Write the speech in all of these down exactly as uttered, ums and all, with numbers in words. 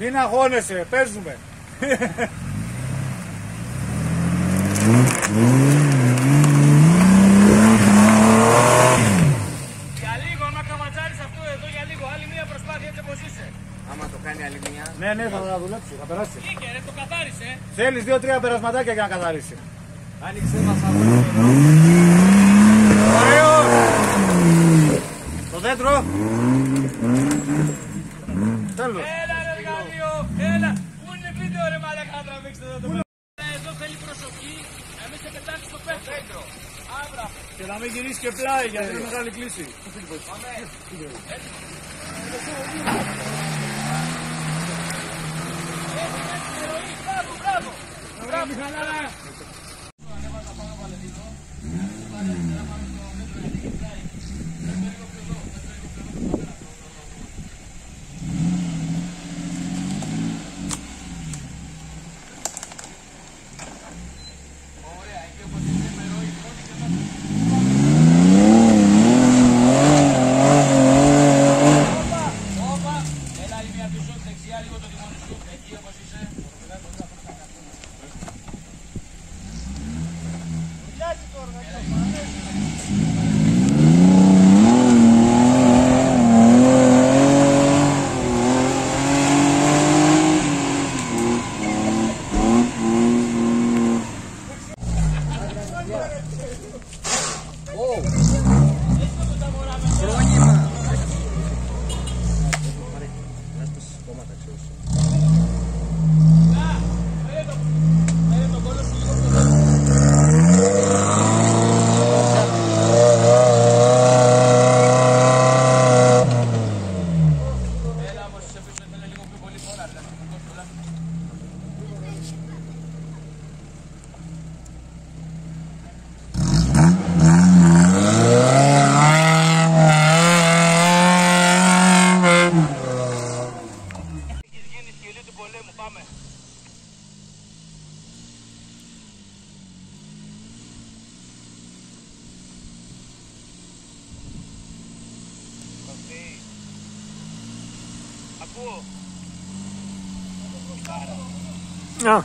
Μην αγώνεσαι, παίζουμε. Για λίγο, άμα καματζάρεις αυτό εδώ για λίγο, άλλη μία προσπάθεια έτσι όπως είσαι. Άμα το κάνει άλλη μία. Ναι, ναι, θα να δουλέψει, θα περάσει. Κίκε, ρε, το καθάρισε. Θέλεις δύο τρία περασματάκια για να καθαρίσει. Άνοιξε μας αγώνες. Το δέντρο. Τέλος. Έλα, πού είναι βίντεο ρε μαλακά, τραβήξτε εδώ το παιδί. Εδώ θέλει προσοχή, να μην σε πετάξει στο πέτρο. Άβρα. Και να μην γυρίσει και πλάι, γιατί είναι μεγάλη κλίση. Πάμε. Έτσι. Μπράβο, μπράβο. Μπράβο, χαλάρα. Ανέβαζα πάνω παλαιδίνο. No.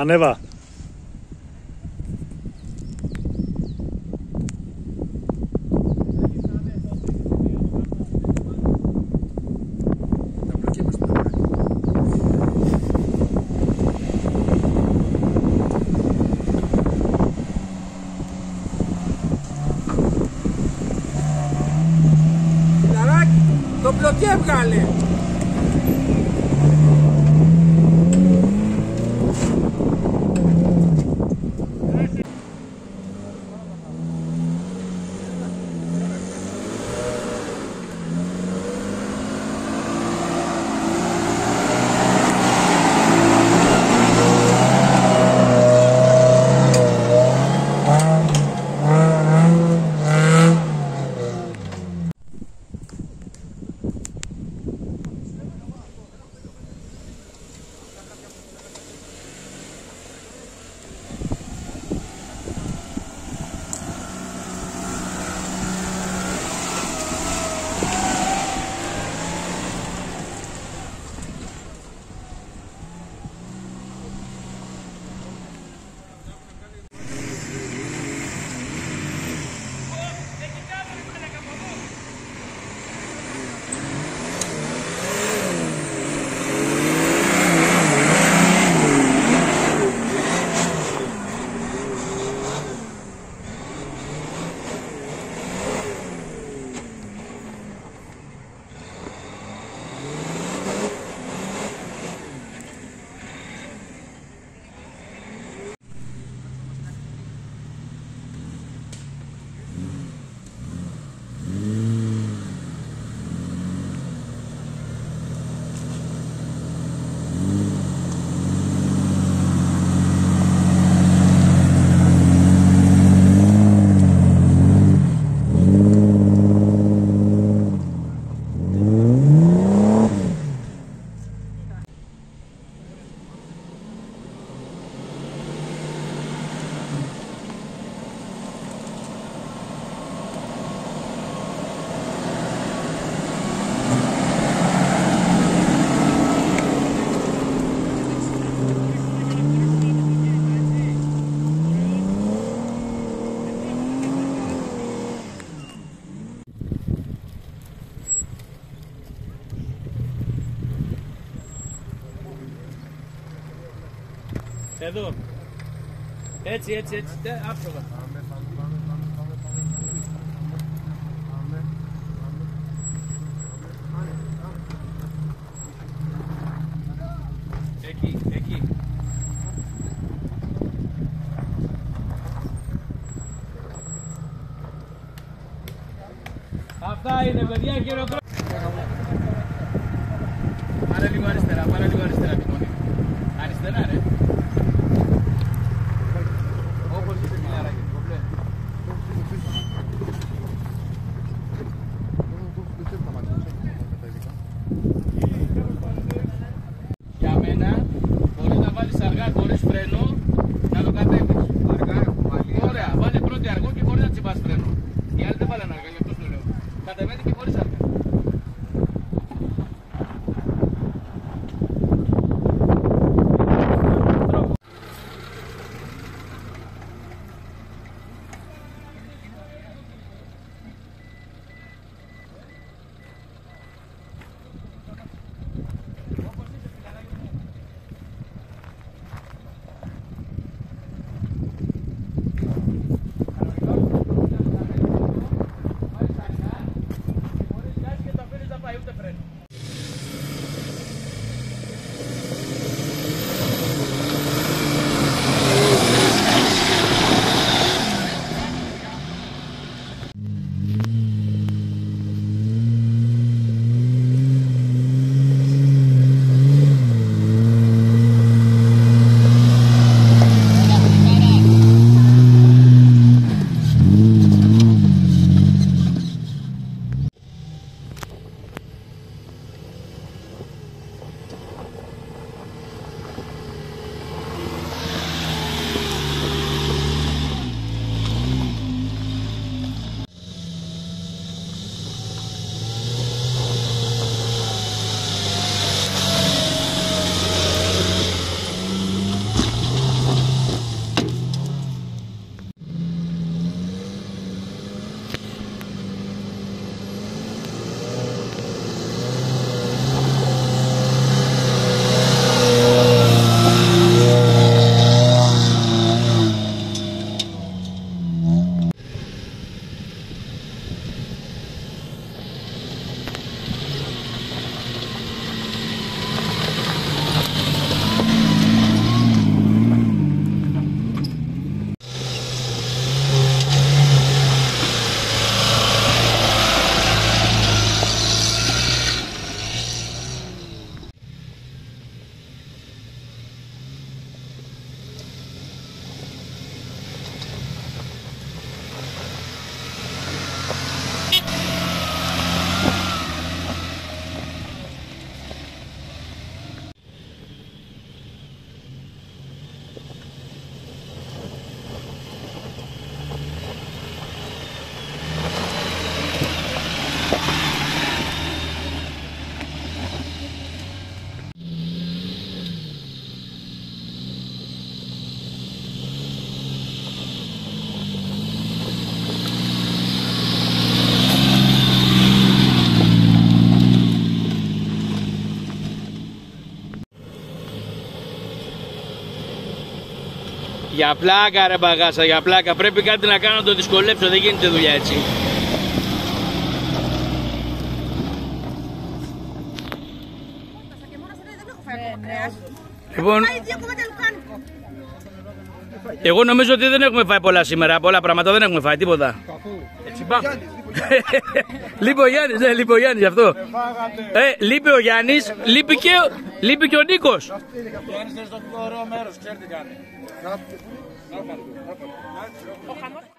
Ανέβα. Φιλαράκι, το πλοκέ βγάλε. Εδώ. Έτσι, έτσι, έτσι. Άψογα. Εκεί, εκεί. Αυτά είναι, παιδιά, χειροκρότημα. Πάρε λίγο αριστερά, πάρε λίγο αριστερά, Τιμόνι. Αριστερά, ρε. Όπως είσαι, μιλάρακι, κομπλέ. Για μένα, μπορείς να βάλεις αργά χωρίς φρένο, να το κατέβεις. Αργά, πάλι. Ωραία, βάλε πρώτη αργό και χωρίς να τσιμπάς φρένο. Οι άλλοι δεν βάλαν αργά, γι' αυτό το λέω. Κατεβαίνει και χωρίς αργά. Για πλάκα ρε μπαγάσα, για πλάκα. Πρέπει κάτι να κάνω να το δυσκολέψω, δεν γίνεται δουλειά έτσι. Λοιπόν, εγώ νομίζω ότι δεν έχουμε φάει πολλά σήμερα, πολλά πράγματα δεν έχουμε φάει, τίποτα. Λείπει ο Γιάννης, ναι, λείπει ο Γιάννης αυτό. Ε, λείπει ο Γιάννης, λείπει και, λείπει και ο Νίκος. Ο Γιάννης είναι στο πιο ωραίο μέρος, ξέρετε κάτι. Ο χαμός.